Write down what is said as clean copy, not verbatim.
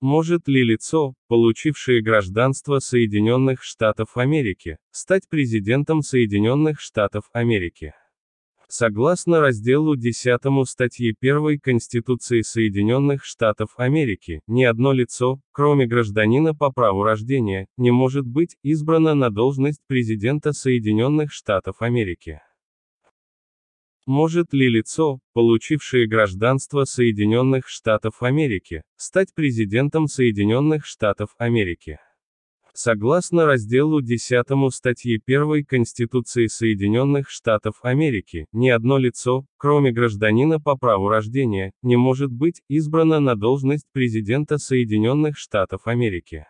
Может ли лицо, получившее гражданство Соединенных Штатов Америки, стать президентом Соединенных Штатов Америки? Согласно разделу 10 статьи 1 Конституции Соединенных Штатов Америки, ни одно лицо, кроме гражданина по праву рождения, не может быть избрано на должность президента Соединенных Штатов Америки. Может ли лицо, получившее гражданство Соединенных Штатов Америки, стать президентом Соединенных Штатов Америки? Согласно разделу 10 статьи 1 Конституции Соединенных Штатов Америки, ни одно лицо, кроме гражданина по праву рождения, не может быть избрано на должность президента Соединенных Штатов Америки.